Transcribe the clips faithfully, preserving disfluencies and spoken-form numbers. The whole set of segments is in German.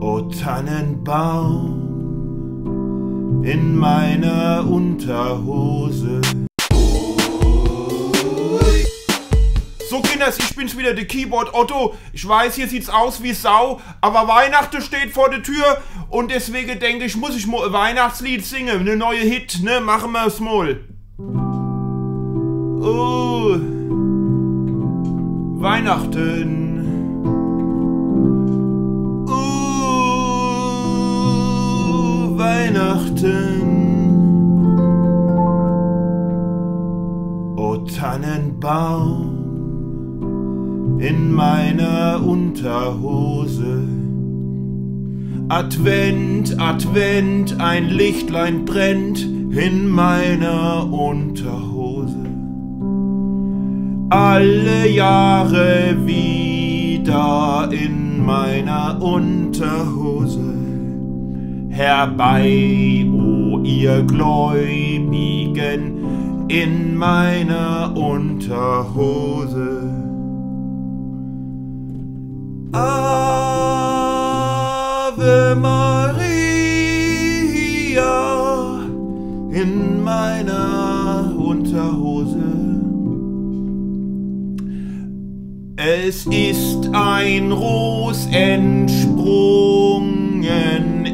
O Tannenbaum in meiner Unterhose. So Kinders, ich bin's wieder, der Keyboard Otto. Ich weiß, hier sieht's aus wie Sau, aber Weihnachten steht vor der Tür und deswegen denke ich, muss ich mal ein Weihnachtslied singen, ne neue Hit, ne, machen wir's mal. Oh, Weihnachten. Weihnachten, o Tannenbaum in meiner Unterhose. Advent, Advent, ein Lichtlein brennt in meiner Unterhose. Alle Jahre wieder in meiner Unterhose. Herbei, o ihr Gläubigen, in meiner Unterhose. Ave Maria, in meiner Unterhose. Es ist ein Ros entsprungen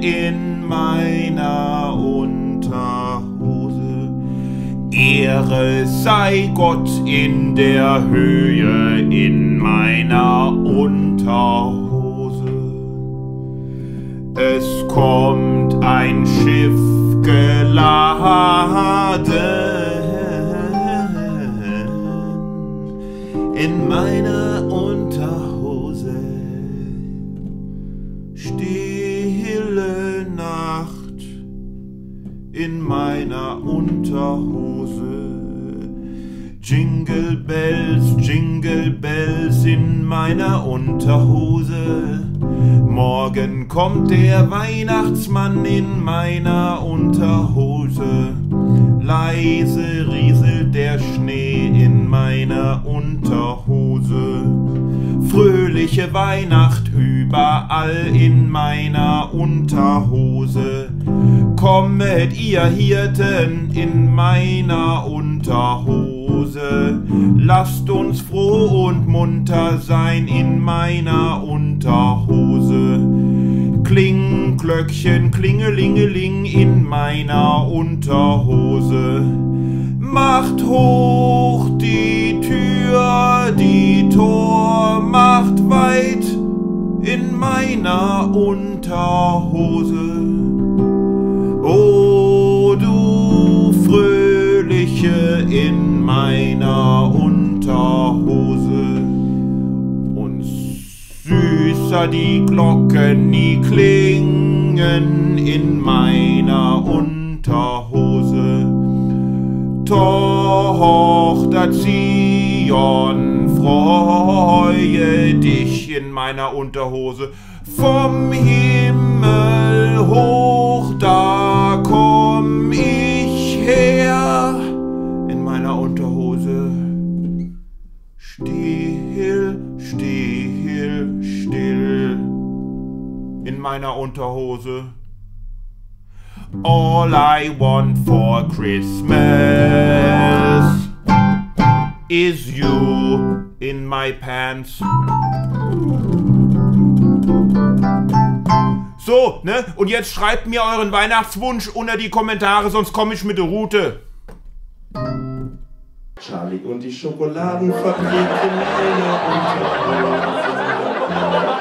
in meiner Unterhose. Ehre sei Gott in der Höhe in meiner Unterhose. Es kommt ein Schiff geladen in meiner Unterhose. Stille Nacht in meiner Unterhose. Jingle Bells, Jingle Bells in meiner Unterhose. Morgen kommt der Weihnachtsmann in meiner Unterhose. Leise rieselt der Schnee in meiner Unterhose. Fröhliche Weihnacht überall in meiner Unterhose. Kommet ihr Hirten in meiner Unterhose. Lasst uns froh und munter sein in meiner Unterhose. Kling, Glöckchen, Klingelingeling in meiner Unterhose. Macht hoch die Tür, die Tor macht weit in meiner Unterhose. O du Fröhliche in meiner Unterhose. Und süßer die Glocken, die klingen in meiner Unterhose. Tochter Zion, freue dich in meiner Unterhose. Vom Himmel hoch, da komm ich her in meiner Unterhose. Still, still, still in meiner Unterhose. All I want for Christmas is you in my pants. So, ne? Und jetzt schreibt mir euren Weihnachtswunsch unter die Kommentare, sonst komme ich mit der Route. Charlie und die Schokoladenfabrik in meiner Unterhose.